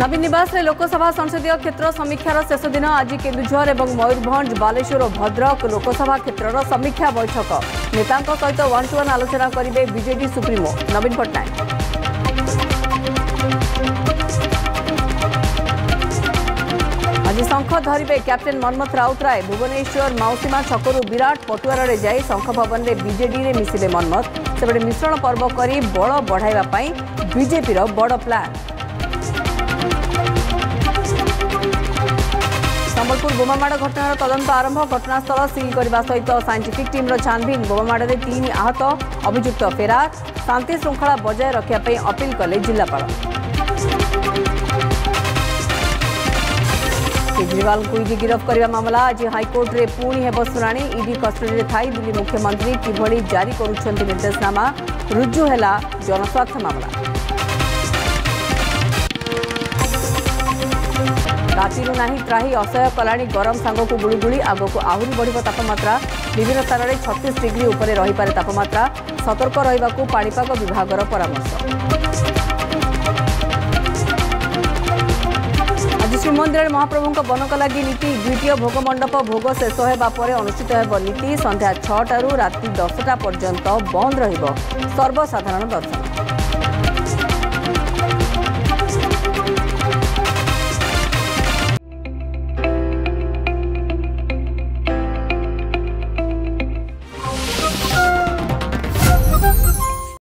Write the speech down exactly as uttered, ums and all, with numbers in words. नवीन निवास में लोकसभा संसदीय क्षेत्र समीक्षार शेष दिन आज केन्दुझर एवं मयूरभंज बालेश्वर और भद्रक लोकसभा क्षेत्र समीक्षा बैठक नेताओं सहित वन टू वन आलोचना करेंगे बीजेडी सुप्रीमो नवीन पटनायक। आज शंख धरिबे कैप्टेन मनमथ राउत राय भुवनेश्वर मौसीमा छकरू विराट पटुआर जाई शंख भवन में बीजेडी में मिसिबे मनमथ सेबडे मिश्रण पर्व करी बळ बढ़ाइबा पई बीजेपी रो बड़ प्लान। सम्बलपुर बोमामाड़ घटनार तदंत आरंभ घटनास्थल सील करने सहित साइंटिफिक टीम छानबीन बोमामाड़े तीन आहत अभियुक्त फेरार शांति श्रृंखला बजाय रखापी अपील कले जिलापाल। केजरीवाल ईडी गिरफ करने मामला आज हाइकोर्ट में पुणी हेब शुणाणी ईडी कस्टडी थाई दिल्ली मुख्यमंत्री किभली जारी करुछंती निर्देशनामा रुजु हेला जनस्वार्थ मामला। रातिर नाही त्राही असह्य कलाणी गरम सांगक गुड़गुड़ी आगक आहरी बढ़ तापमात्रा विभिन्न स्थान में छत्तीस डिग्री उपरे रही पारे तापमात्रा सतर्क रहिबाकू पाणीपाग विभागर परामर्श। आज श्री मंदिर महाप्रभु बनक लगी नीति द्वितीय भोगमंडप भोग शेष होगापर अनुषित होती संध्या छह टारू राति दस टा पर्यंत बंद रहिब सर्वसाधारण दर्शन।